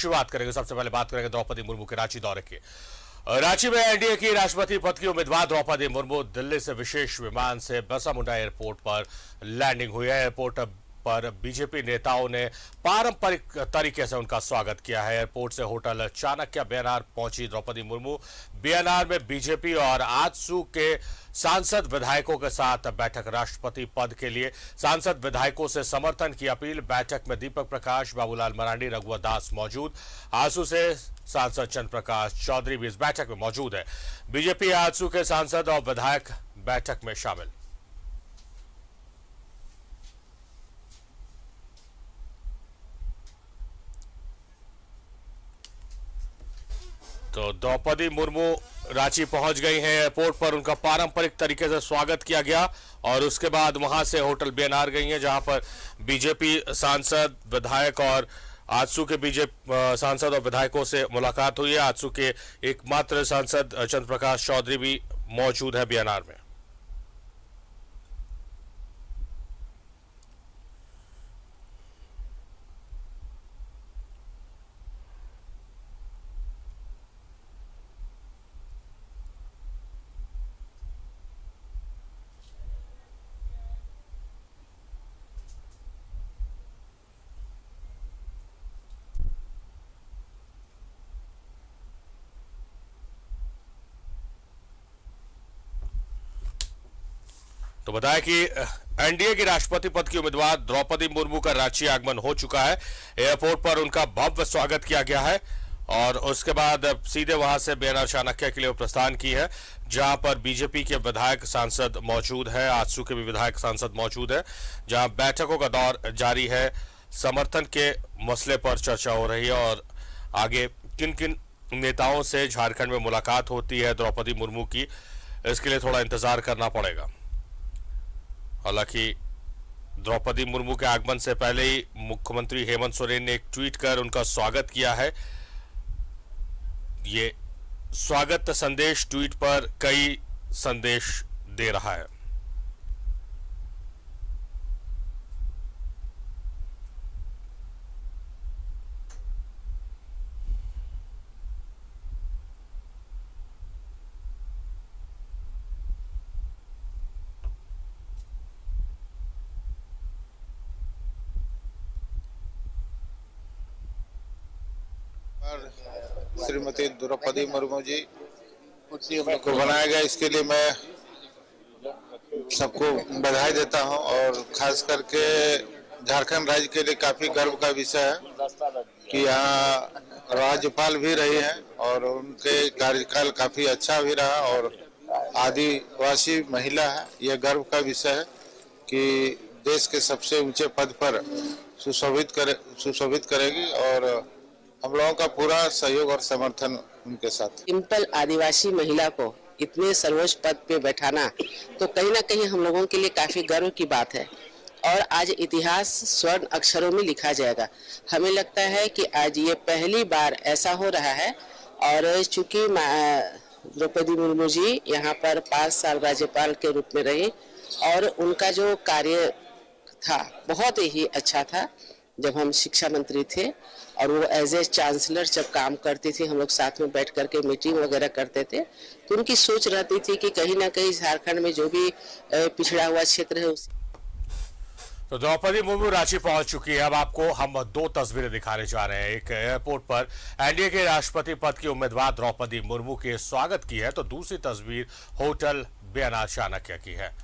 शुरुआत करेंगे। सबसे पहले बात करेंगे द्रौपदी मुर्मू के रांची दौरे की। रांची में एनडीए की राष्ट्रपति पद की उम्मीदवार द्रौपदी मुर्मू दिल्ली से विशेष विमान से बिरसा मुंडा एयरपोर्ट पर लैंडिंग हुई है। एयरपोर्ट पर बीजेपी नेताओं ने पारंपरिक तरीके से उनका स्वागत किया है। एयरपोर्ट से होटल चाणक्य बियनार पहुंची द्रौपदी मुर्मू। बियनार में बीजेपी और आजसू के सांसद विधायकों के साथ बैठक। राष्ट्रपति पद के लिए सांसद विधायकों से समर्थन की अपील। बैठक में दीपक प्रकाश, बाबूलाल मरांडी, रघुवर दास मौजूद। आजसू से सांसद चंद्र प्रकाश चौधरी भी इस बैठक में मौजूद है। बीजेपी आजसू के सांसद और विधायक बैठक में शामिल। तो द्रौपदी मुर्मू रांची पहुंच गई हैं। एयरपोर्ट पर उनका पारंपरिक तरीके से स्वागत किया गया और उसके बाद वहां से होटल बियनार गई हैं, जहां पर बीजेपी सांसद विधायक और आजसू के बीजेपी सांसद और विधायकों से मुलाकात हुई है। आजसू के एकमात्र सांसद चंद्र प्रकाश चौधरी भी मौजूद है बियनार में। तो बताया कि एनडीए की राष्ट्रपति पद की उम्मीदवार द्रौपदी मुर्मू का रांची आगमन हो चुका है। एयरपोर्ट पर उनका भव्य स्वागत किया गया है और उसके बाद सीधे वहां से बियनार चाणक्य के लिए प्रस्थान की है, जहां पर बीजेपी के विधायक सांसद मौजूद है। आजसू के भी विधायक सांसद मौजूद है, जहां बैठकों का दौर जारी है। समर्थन के मसले पर चर्चा हो रही है और आगे किन किन नेताओं से झारखंड में मुलाकात होती है द्रौपदी मुर्मू की, इसके लिए थोड़ा इंतजार करना पड़ेगा। हालांकि द्रौपदी मुर्मू के आगमन से पहले ही मुख्यमंत्री हेमंत सोरेन ने एक ट्वीट कर उनका स्वागत किया है। ये स्वागत संदेश ट्वीट पर कई संदेश दे रहा है। श्रीमती द्रौपदी मुर्मू जी को बनाया गया, इसके लिए मैं सबको बधाई देता हूं और खास करके झारखंड राज्य के लिए काफी गर्व का विषय है कि यहाँ राज्यपाल भी रही हैं और उनके कार्यकाल काफी अच्छा भी रहा और आदिवासी महिला है। यह गर्व का विषय है कि देश के सबसे ऊंचे पद पर सुशोभित करेगी और हम लोगों का पूरा सहयोग और समर्थन उनके साथ। सिंपल आदिवासी महिला को इतने सर्वोच्च पद पे बैठाना तो कहीं ना कहीं हम लोगों के लिए काफी गर्व की बात है और आज इतिहास स्वर्ण अक्षरों में लिखा जाएगा। हमें लगता है कि आज ये पहली बार ऐसा हो रहा है और चूंकि द्रौपदी मुर्मू जी यहाँ पर 5 साल राज्यपाल के रूप में रहे और उनका जो कार्य था बहुत ही अच्छा था। जब हम शिक्षा मंत्री थे और वो एज ए चांसलर जब काम करती थी, हम लोग साथ में बैठ करके मीटिंग वगैरह करते थे, तो उनकी सोच रहती थी कि कहीं ना कहीं झारखंड में जो भी पिछड़ा हुआ क्षेत्र है उस। तो द्रौपदी मुर्मू रांची पहुंच चुकी है। अब आपको हम 2 तस्वीरें दिखाने जा रहे हैं। एक एयरपोर्ट पर एनडीए के राष्ट्रपति पद की उम्मीदवार द्रौपदी मुर्मू के स्वागत की है, तो दूसरी तस्वीर होटल बियनार चाणक्य की है।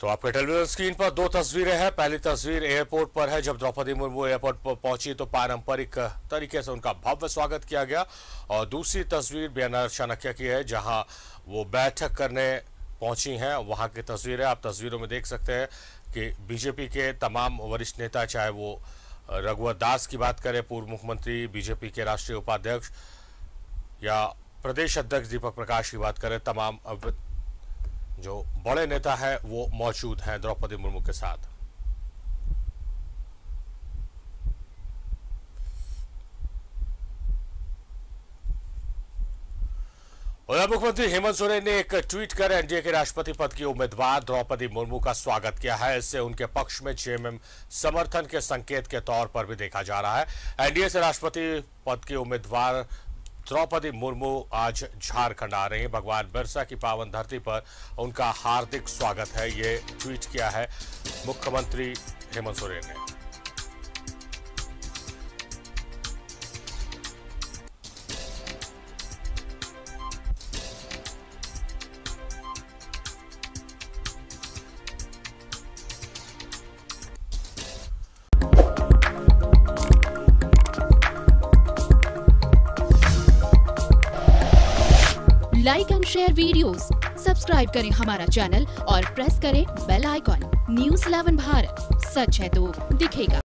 तो आपके टेलीविजन स्क्रीन पर 2 तस्वीरें हैं। पहली तस्वीर एयरपोर्ट पर है, जब द्रौपदी मुर्मू एयरपोर्ट पर पहुंची तो पारंपरिक तरीके से उनका भव्य स्वागत किया गया और दूसरी तस्वीर बियनार चाणक्य की है, जहां वो बैठक करने पहुंची हैं। वहां की तस्वीरें आप तस्वीरों में देख सकते हैं कि बीजेपी के तमाम वरिष्ठ नेता, चाहे वो रघुवर दास की बात करें, पूर्व मुख्यमंत्री, बीजेपी के राष्ट्रीय उपाध्यक्ष या प्रदेश अध्यक्ष दीपक प्रकाश की बात करें, तमाम जो बड़े नेता हैं वो मौजूद हैं द्रौपदी मुर्मू के साथ। उधर मुख्यमंत्री हेमंत सोरेन ने एक ट्वीट कर एनडीए के राष्ट्रपति पद की उम्मीदवार द्रौपदी मुर्मू का स्वागत किया है। इससे उनके पक्ष में जेएमएम समर्थन के संकेत के तौर पर भी देखा जा रहा है। एनडीए से राष्ट्रपति पद की उम्मीदवार द्रौपदी मुर्मू आज झारखंड आ रही हैं। भगवान बिरसा की पावन धरती पर उनका हार्दिक स्वागत है, ये ट्वीट किया है मुख्यमंत्री हेमंत सोरेन ने। Like and share videos, subscribe करें हमारा चैनल और प्रेस करें बेल आइकॉन। न्यूज़ 11 भारत, सच है तो दिखेगा।